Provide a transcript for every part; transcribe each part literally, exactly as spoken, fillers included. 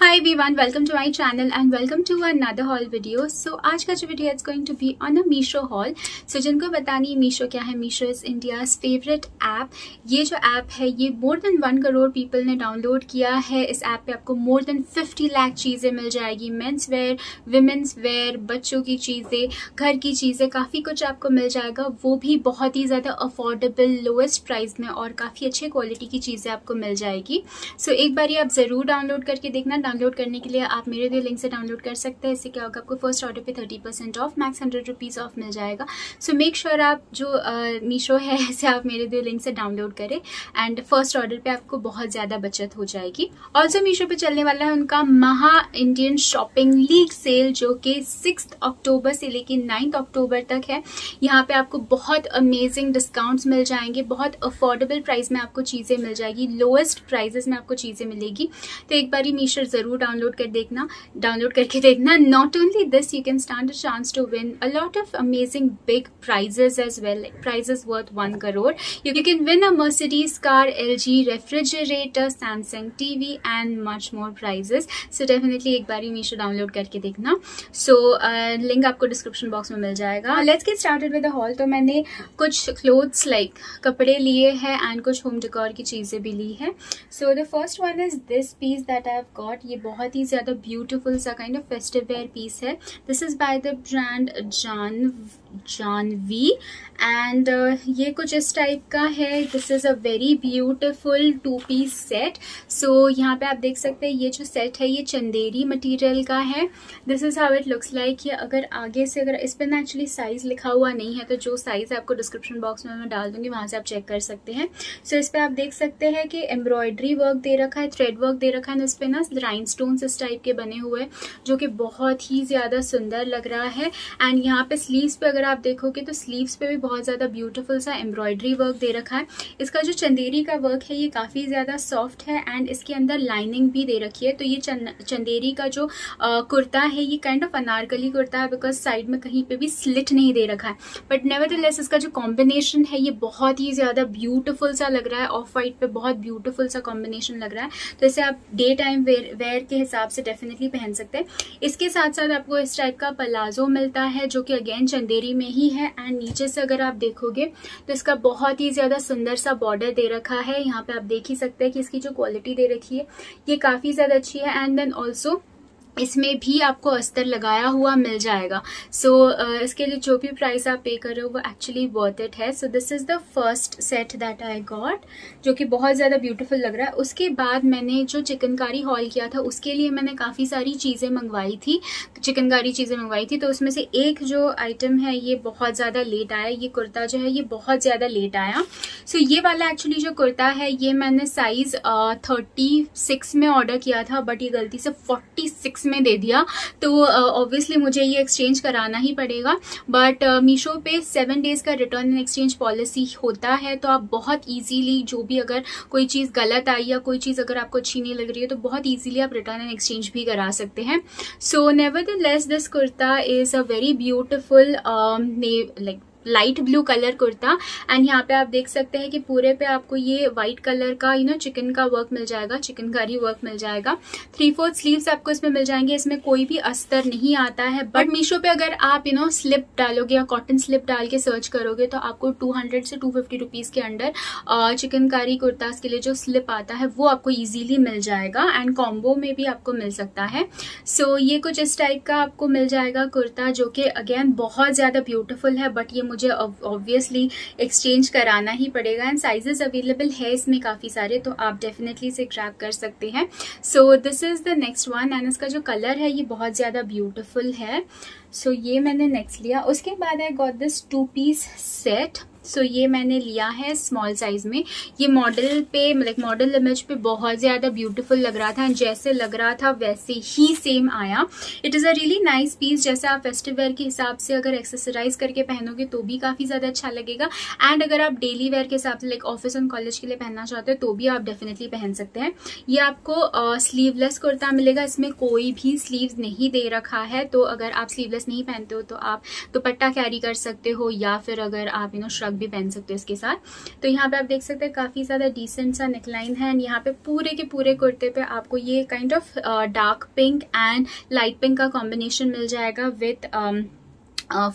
Hi everyone, welcome to my channel and welcome to another haul video. So आज का जो video is going to be on a Meesho haul. So जिनको बतानी Meesho क्या है, Meesho is India's favorite app. ये जो app है ये more than one crore people ने download किया है. इस app पे आपको more than fifty lakh चीज़ें मिल जाएगी. Men's wear, women's wear, बच्चों की चीज़ें, घर की चीज़ें, काफ़ी कुछ आपको मिल जाएगा. वो भी बहुत ही ज़्यादा affordable, lowest price में और काफ़ी अच्छे quality की चीज़ें आपको मिल जाएगी. So एक बार ये आप ज़रूर डाउनलोड करके देखना. डाउनलोड करने के लिए आप मेरे दिए लिंक से डाउनलोड कर सकते हैं. इससे क्या होगा, आपको फर्स्ट ऑर्डर पे thirty percent off, max hundred rupees off मिल जाएगा. सो मेक श्योर आप जो मीशो uh, है इसे आप मेरे दिए लिंक से डाउनलोड करें एंड फर्स्ट ऑर्डर पे आपको बहुत ज़्यादा बचत हो जाएगी. ऑल्सो मीशो पे चलने वाला है उनका महा इंडियन शॉपिंग लीग सेल जो कि सिक्स अक्टूबर से लेकर नाइन्थ अक्टूबर तक है. यहाँ पर आपको बहुत अमेजिंग डिस्काउंट्स मिल जाएंगे, बहुत अफोर्डेबल प्राइस में आपको चीज़ें मिल जाएगी, लोएस्ट प्राइजेस में आपको चीज़ें मिलेगी. तो एक बार ही मीशो जरूर डाउनलोड कर देखना डाउनलोड करके देखना. Not only this, you can stand a chance to win a lot of amazing big prizes as well, prizes worth one crore. You can win a Mercedes car, LG refrigerator, Samsung TV and much more prizes. So definitely एक बार ही Meesho download करके देखना. So so, link uh, आपको description box में मिल जाएगा. Let's get started with the haul. तो मैंने कुछ क्लोथ्स लाइक like, कपड़े लिए हैं एंड कुछ होम डेकोर की चीज़ें भी ली हैं. So the first one is this piece that I have got. ये बहुत ही ज़्यादा ब्यूटीफुल सा kind of festive wear piece है. This is by the brand Jaan Janvi and ये कुछ इस टाइप का है. This is a very beautiful two piece set. So यहाँ पे आप देख सकते हैं ये जो सेट है ये चंदेरी मटेरियल का है. This is how it looks like. ये अगर आगे से अगर इस पर ना एक्चुअली साइज़ लिखा हुआ नहीं है, तो जो साइज़ आपको डिस्क्रिप्शन बॉक्स में मैं डाल दूँगी, वहाँ से आप चेक कर सकते हैं. सो so, इस पर आप देख सकते हैं कि एम्ब्रॉयडरी वर्क दे रखा है, थ्रेड वर्क दे रखा है और इस पर ना राइन स्टोन्स इस टाइप के बने हुए हैं जो कि बहुत ही ज़्यादा सुंदर लग रहा है. एंड यहाँ पे स्लीव्स पे अगर आप देखोगे तो स्लीव्स पे भी बहुत ज़्यादा ब्यूटीफुल सा एम्ब्रॉयडरी वर्क दे रखा है. इसका जो चंदेरी का वर्क है ये काफ़ी ज़्यादा सॉफ्ट है एंड इसके अंदर लाइनिंग भी दे रखी है. तो ये चन, चंदेरी का जो आ, कुर्ता है ये काइंड ऑफ अनारकली कुर्ता है बिकॉज साइड में कहीं पर भी स्लिट नहीं दे रखा है. बट नेवरदलेस इसका जो कॉम्बिनेशन है ये बहुत ही ज़्यादा ब्यूटीफुल सा लग रहा है. ऑफ वाइट पे बहुत ब्यूटीफुल सा कॉम्बिनेशन लग रहा है. तो इसे आप डे टाइम वेयर वेयर के हिसाब से डेफिनेटली पहन सकते हैं. इसके साथ साथ आपको इस टाइप का पलाजो मिलता है जो कि अगेन चंदेरी में ही है. एंड नीचे से अगर आप देखोगे तो इसका बहुत ही ज़्यादा सुंदर सा बॉर्डर दे रखा है. यहाँ पे आप देख ही सकते हैं कि इसकी जो क्वालिटी दे रखी है ये काफ़ी ज़्यादा अच्छी है. एंड देन ऑल्सो इसमें भी आपको अस्तर लगाया हुआ मिल जाएगा. सो so, uh, इसके लिए जो भी प्राइस आप पे कर रहे हो वो एक्चुअली वर्थ इट है. So this is the first set that I got जो कि बहुत ज़्यादा ब्यूटीफुल लग रहा है. उसके बाद मैंने जो चिकनकारी हॉल किया था उसके लिए मैंने काफ़ी सारी चीज़ें मंगवाई थी, चिकनकारी चीज़ें मंगवाई थी. तो उसमें से एक जो आइटम है ये बहुत ज़्यादा लेट आया. ये कुर्ता जो है ये बहुत ज़्यादा लेट आया. सो so, ये वाला एक्चुअली जो कुर्ता है ये मैंने साइज़ थर्टी सिक्स में ऑर्डर किया था बट ये गलती से फोर्टी सिक्स में दे दिया. तो ऑब्वियसली uh, मुझे ये एक्सचेंज कराना ही पड़ेगा. बट मीशो uh, पे सेवन डेज का रिटर्न एंड एक्सचेंज पॉलिसी होता है. तो आप बहुत इजीली जो भी अगर कोई चीज़ गलत आई या कोई चीज़ अगर आपको अच्छी नहीं लग रही है तो बहुत इजीली आप रिटर्न एंड एक्सचेंज भी करा सकते हैं. So nevertheless this kurta is a very beautiful like light blue colour kurta. And यहाँ पे आप देख सकते हैं कि पूरे पे आपको ये वाइट कलर का यू नो चिकन का वर्क मिल जाएगा, चिकनकारी वर्क मिल जाएगा. थ्री फोर्थ स्लीव्स आपको इसमें मिल जाएंगे. इसमें कोई भी अस्तर नहीं आता है. बट मीशो पे अगर आप यू नो स्लिप डालोगे या कॉटन स्लिप डाल के सर्च करोगे तो आपको टू हंड्रेड से टू फिफ्टी रुपीज़ के अंडर चिकनकारी कुर्ताज के लिए जो स्लिप आता है वो आपको ईजिली मिल जाएगा. एंड कॉम्बो में भी आपको मिल सकता है. सो so, ये कुछ इस टाइप का आपको मिल जाएगा कुर्ता जो कि अगेन बहुत ज़्यादा ब्यूटिफुल है. बट ये मुझे ऑब्वियसली एक्सचेंज कराना ही पड़ेगा. एंड साइजेस अवेलेबल है इसमें काफ़ी सारे, तो आप डेफिनेटली इसे ग्रैब कर सकते हैं. So this is the next one and इसका जो कलर है ये बहुत ज़्यादा ब्यूटीफुल है. सो so, ये मैंने नेक्स्ट लिया. उसके बाद I got this two piece set. So so, ये मैंने लिया है स्मॉल साइज़ में. ये मॉडल पे लाइक मॉडल इमेज पे बहुत ज़्यादा ब्यूटीफुल लग रहा था एंड जैसे लग रहा था वैसे ही सेम आया. It is a really nice piece. जैसे आप फेस्टिव वेयर के हिसाब से अगर एक्सेसराइज करके पहनोगे तो भी काफ़ी ज़्यादा अच्छा लगेगा. एंड अगर आप डेली वेयर के हिसाब से लाइक ऑफिस एंड कॉलेज के लिए पहनना चाहते हो तो भी आप डेफिनेटली पहन सकते हैं. ये आपको स्लीवलेस uh, कुर्ता मिलेगा. इसमें कोई भी स्लीव्स नहीं दे रखा है. तो अगर आप स्लीवलेस नहीं पहनते हो तो आप दुपट्टा कैरी कर सकते हो या फिर अगर आप यू नो श्रग फ्रॉक भी पहन सकते हो इसके साथ। तो यहाँ पे आप देख सकते हैं काफ़ी ज़्यादा डिसेंट सा नेकलाइन है एंड यहाँ पे पूरे के पूरे कुर्ते पे आपको ये kind of dark pink and light pink का कॉम्बिनेशन मिल जाएगा with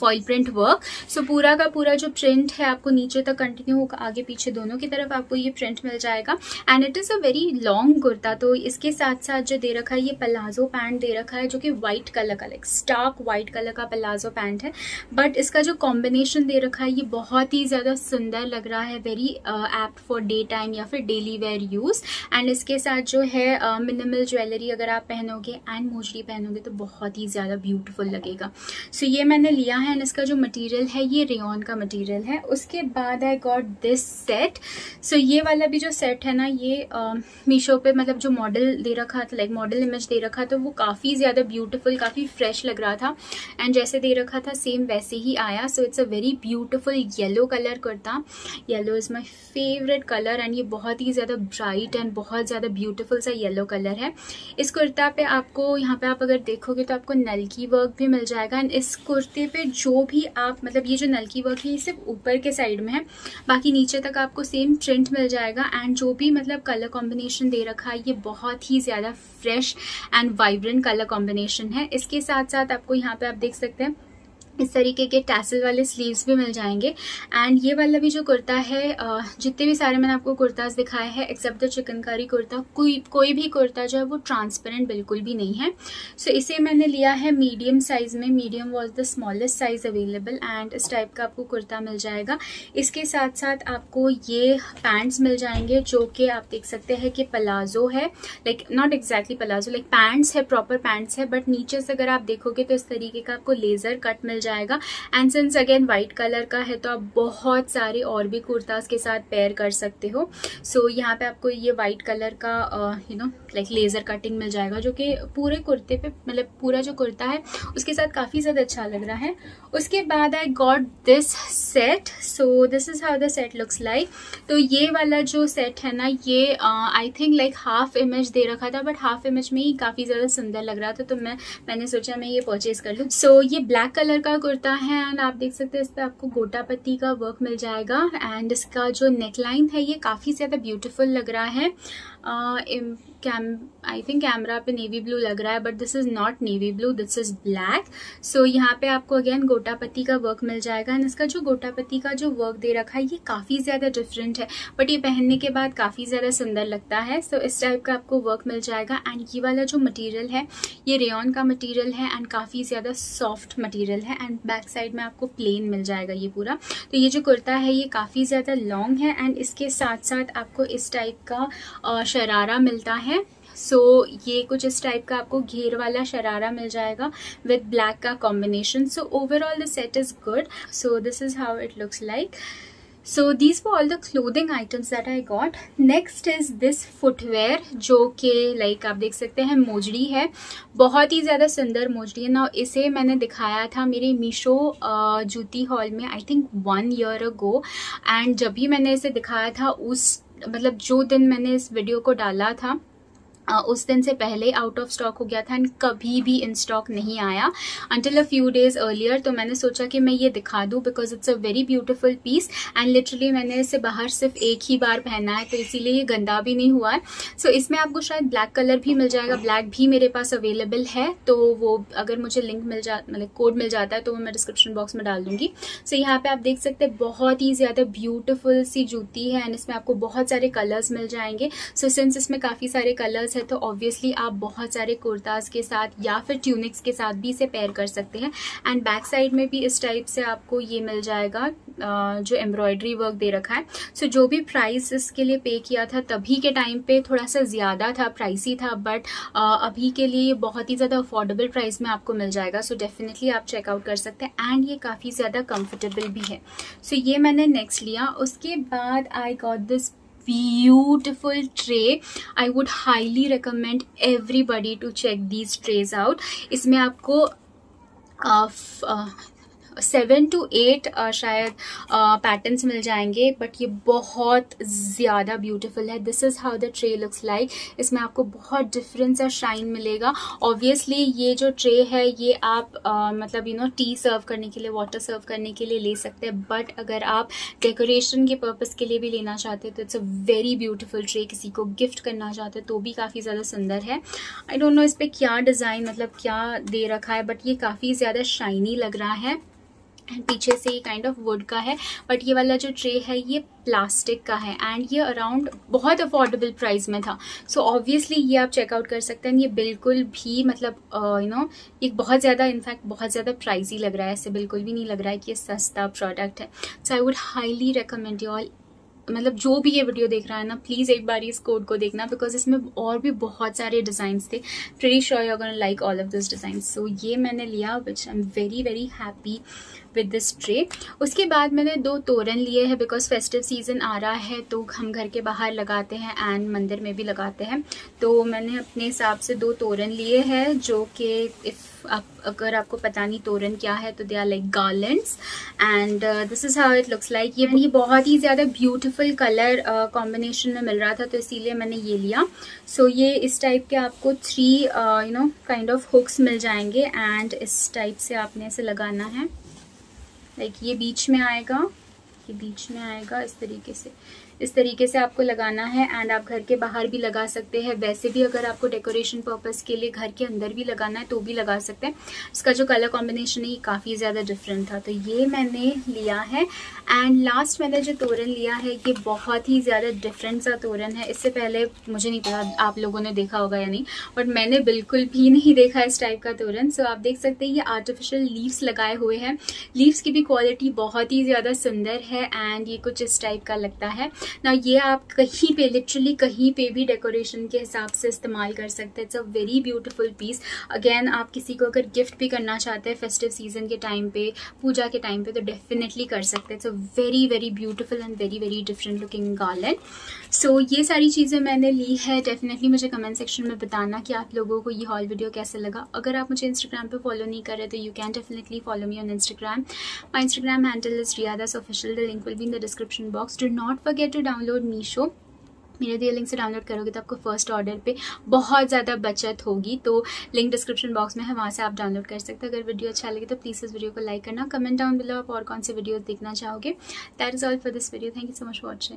foil print work. So पूरा का पूरा जो प्रिंट है आपको नीचे तक कंटिन्यू होगा, आगे पीछे दोनों की तरफ आपको ये प्रिंट मिल जाएगा and it is a very long kurta. तो इसके साथ साथ जो दे रखा है ये पलाजो पैंट दे रखा है जो कि वाइट कलर का, लाइक स्टार्क वाइट कलर का पलाजो पैंट है, बट इसका जो कॉम्बिनेशन दे रखा है ये बहुत ही ज़्यादा सुंदर लग रहा है, very apt for day time या फिर डेली वेयर यूज। एंड इसके साथ जो है मिनिमल uh, ज्वेलरी अगर आप पहनोगे एंड मोजरी पहनोगे तो बहुत ही ज़्यादा ब्यूटिफुल लगेगा। सो so, ये मैंने लिया है एंड इसका जो मटेरियल है ये रेयॉन का मटेरियल है। उसके बाद I got this set. So ये वाला भी जो सेट है ना ये मीशो पे, मतलब जो मॉडल दे रखा था, लाइक मॉडल इमेज दे रखा था, वो काफ़ी ज़्यादा ब्यूटीफुल, काफ़ी फ्रेश लग रहा था एंड जैसे दे रखा था सेम वैसे ही आया। So it's a very beautiful yellow colour kurta, yellow is my favourite colour and ये बहुत ही ज़्यादा ब्राइट एंड बहुत ज़्यादा ब्यूटीफुल सा येलो कलर है। इस कुर्ता पे आपको यहाँ पे आप अगर देखोगे तो आपको नलकी वर्क भी मिल जाएगा एंड इस कुर्ते पे जो भी आप, मतलब ये जो नलकी वर्क है ये सिर्फ ऊपर के साइड में है, बाकी नीचे तक आपको सेम प्रिंट मिल जाएगा एंड जो भी मतलब कलर कॉम्बिनेशन दे रखा है ये बहुत ही ज़्यादा fresh and vibrant colour combination है। इसके साथ साथ आपको यहाँ पे आप देख सकते हैं इस तरीके के टैसल वाले स्लीव्स भी मिल जाएंगे एंड ये वाला भी जो कुर्ता है, जितने भी सारे मैंने आपको कुर्ताज दिखाए हैं एक्सेप्ट द चिकनकारी कुर्ता, कोई कोई भी कुर्ता जो है वो ट्रांसपेरेंट बिल्कुल भी नहीं है। सो so, इसे मैंने लिया है मीडियम साइज़ में, medium was the smallest size available and इस टाइप का आपको कुर्ता मिल जाएगा। इसके साथ साथ आपको ये पैंट्स मिल जाएंगे जो कि आप देख सकते हैं कि पलाजो है, like not exactly palazzo, like pants है, प्रॉपर पैंट्स है, बट नीचे से अगर आप देखोगे तो इस तरीके का आपको लेज़र कट मिल जाएगा and since again white colour का है तो आप बहुत सारे और भी कुर्ताज के साथ पेयर कर सकते हो। सो so, यहाँ पे आपको ये वाइट कलर का you know like laser cutting मिल जाएगा जो कि पूरे कुर्ते पे, मतलब पूरा जो कुर्ता है उसके साथ काफ़ी ज़्यादा अच्छा लग रहा है। उसके बाद I got this set. So this is how the set looks like. तो ये वाला जो सेट है ना ये I think like half image दे रखा था, बट हाफ इमेज में ही काफ़ी ज़्यादा सुंदर लग रहा था तो मैं मैंने सोचा मैं ये परचेज़ कर लूँ। सो so, ये ब्लैक कलर का कुर्ता है एंड आप देख सकते हैं इस पर आपको गोटापत्ती का वर्क मिल जाएगा एंड इसका जो नेकलाइन है ये काफ़ी ज़्यादा ब्यूटीफुल लग रहा है। कैम आई थिंक कैमरा पे नेवी ब्लू लग रहा है but this is not navy blue, this is black. So यहाँ पे आपको अगेन गोटापत्ती का वर्क मिल जाएगा एंड इसका जो गोटापत्ती का जो वर्क दे रखा है ये काफ़ी ज़्यादा डिफरेंट है बट ये पहनने के बाद काफ़ी ज़्यादा सुंदर लगता है। सो so, इस टाइप का आपको वर्क मिल जाएगा एंड ये वाला जो मटीरियल है ये रेयॉन का मटीरियल है एंड काफ़ी ज़्यादा सॉफ्ट मटीरियल है एंड बैक साइड में आपको प्लेन मिल जाएगा ये पूरा। तो ये जो कुर्ता है ये काफ़ी ज़्यादा लॉन्ग है एंड इसके साथ साथ आपको इस टाइप का शरारा मिलता है। सो so, ये कुछ इस टाइप का आपको घेर वाला शरारा मिल जाएगा विद ब्लैक का combination. So overall the set is good. So this is how it looks like. So these were all the clothing items that I got. Next is this footwear जो कि like आप देख सकते हैं मोजड़ी है, बहुत ही ज़्यादा सुंदर मोजड़ी है ना। इसे मैंने दिखाया था मेरे मीशो जूती हॉल में I think one year ago and जब भी मैंने इसे दिखाया था उस, मतलब जो दिन मैंने इस वीडियो को डाला था Uh, उस दिन से पहले आउट ऑफ स्टॉक हो गया था एंड कभी भी इन स्टॉक नहीं आया until a few days earlier. तो मैंने सोचा कि मैं ये दिखा दूँ because it's a very beautiful piece and literally मैंने इसे बाहर सिर्फ एक ही बार पहना है तो इसीलिए ये गंदा भी नहीं हुआ है। सो so, इसमें आपको शायद ब्लैक कलर भी मिल जाएगा, ब्लैक भी मेरे पास अवेलेबल है तो वो अगर मुझे लिंक मिल जा मतलब कोड मिल जाता है तो वो मैं डिस्क्रिप्शन बॉक्स में डाल दूँगी। सो so, यहाँ पर आप देख सकते हैं बहुत ही ज़्यादा ब्यूटीफुल सी जूती है एंड इसमें आपको बहुत सारे कलर्स मिल जाएंगे। सो so, सिंस इसमें काफ़ी सारे कलर्स तो ऑब्वियसली आप बहुत सारे कुर्ताज के साथ या फिर ट्यूनिक्स के साथ भी इसे पेयर कर सकते हैं एंड बैक साइड में भी इस टाइप से आपको ये मिल जाएगा जो एम्ब्रॉयडरी वर्क दे रखा है। सो so, जो भी प्राइस इसके लिए पे किया था तभी के टाइम पे थोड़ा सा ज़्यादा था, प्राइसी था, बट अभी के लिए बहुत ही ज़्यादा अफोर्डेबल प्राइस में आपको मिल जाएगा। सो so, डेफिनेटली आप चेकआउट कर सकते हैं एंड ये काफ़ी ज़्यादा कंफर्टेबल भी है। सो so, ये मैंने नेक्स्ट लिया। उसके बाद I got this beautiful tray. I would highly recommend everybody to check these trays out. इसमें आपको uh, uh, seven two eight शायद पैटर्न्स मिल जाएंगे, बट ये बहुत ज़्यादा ब्यूटीफुल है. This is how the tray looks like. इसमें आपको बहुत डिफरेंस और शाइन मिलेगा. ऑब्वियसली ये जो ट्रे है ये आप uh, मतलब यू नो टी सर्व करने के लिए, वाटर सर्व करने के लिए ले सकते हैं, बट अगर आप डेकोरेशन के पर्पज़ के लिए भी लेना चाहते हैं तो it's a very beautiful tray. किसी को गिफ्ट करना चाहते हैं तो भी काफ़ी ज़्यादा सुंदर है. आई डोंट नो इस पर क्या डिज़ाइन मतलब क्या दे रखा है, बट ये काफ़ी ज़्यादा शाइनी लग रहा है. पीछे से ये काइंड ऑफ वुड का है, बट ये वाला जो ट्रे है ये प्लास्टिक का है एंड ये अराउंड बहुत अफोर्डेबल प्राइस में था. सो so ऑब्वियसली ये आप चेकआउट कर सकते हैं. ये बिल्कुल भी मतलब you uh, know you know, ये बहुत ज़्यादा इनफैक्ट बहुत ज़्यादा प्राइसी लग रहा है. ऐसे बिल्कुल भी नहीं लग रहा है कि ये सस्ता प्रोडक्ट है. So I would highly recommend you all, मतलब जो भी ये वीडियो देख रहा है ना, प्लीज़ एक बार इस कोड को देखना, बिकॉज इसमें और भी बहुत सारे डिज़ाइंस थे. Pretty sure you are gonna like all of this design. So ये मैंने लिया, which I am very very happy with this tray. उसके बाद मैंने दो तोरण लिए हैं, बिकॉज फेस्टिव सीजन आ रहा है तो हम घर के बाहर लगाते हैं एंड मंदिर में भी लगाते हैं. तो मैंने अपने हिसाब से दो तोरण लिए हैं, जो कि इफ़ आप अगर आपको पता नहीं तोरण क्या है तो they are like garlands and this is how it looks like. ये बहुत ही ज़्यादा ब्यूटीफुल कलर कॉम्बिनेशन में मिल रहा था तो इसीलिए मैंने ये लिया. सो so, ये इस टाइप के आपको three you know kind of hooks मिल जाएंगे एंड इस टाइप से आपने ऐसे लगाना है. लाइक like, ये बीच में आएगा, ये बीच में आएगा, इस तरीके से इस तरीके से आपको लगाना है. एंड आप घर के बाहर भी लगा सकते हैं, वैसे भी अगर आपको डेकोरेशन पर्पस के लिए घर के अंदर भी लगाना है तो भी लगा सकते हैं. इसका जो कलर कॉम्बिनेशन है ये काफ़ी ज़्यादा डिफरेंट था, तो ये मैंने लिया है. एंड लास्ट मैंने जो तोरण लिया है ये बहुत ही ज़्यादा डिफरेंट सा तोरण है. इससे पहले मुझे नहीं पता आप लोगों ने देखा होगा या नहीं, बट मैंने बिल्कुल भी नहीं देखा इस टाइप का तोरण. सो आप देख सकते हैं ये आर्टिफिशियल लीव्स लगाए हुए हैं. लीव्स की भी क्वालिटी बहुत ही ज़्यादा सुंदर है एंड ये कुछ इस टाइप का लगता है ना. ये आप कहीं पे लिटरली कहीं पे भी डेकोरेशन के हिसाब से इस्तेमाल कर सकते हैं. It's a very beautiful piece. Again आप किसी को अगर गिफ्ट भी करना चाहते हैं फेस्टिव सीजन के टाइम पे, पूजा के टाइम पे, तो डेफिनेटली कर सकते हैं. It's a very very beautiful and very very different looking garland. So ये सारी चीज़ें मैंने ली है. डेफिनेटली मुझे कमेंट सेक्शन में बताना कि आप लोगों को ये हॉल वीडियो कैसे लगा. अगर आप मुझे इंस्टाग्राम पे फॉलो नहीं कर रहे तो you can definitely follow me on Instagram. My Instagram handle is Riyadh Das official. The link will be in the description box. Do not forget to download Meesho. मेरे दिए लिंक से डाउनलोड करोगे तो आपको फर्स्ट ऑर्डर पे बहुत ज़्यादा बचत होगी. तो लिंक डिस्क्रिप्शन बॉक्स में है, वहाँ से आप डाउनलोड कर सकते हो. अगर वीडियो अच्छा लगे तो प्लीज़ इस वीडियो को लाइक करना. कमेंट डाउन बिलो आप और कौन से वीडियोस देखना चाहोगे. That is all for this video. Thank you so much watching.